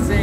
is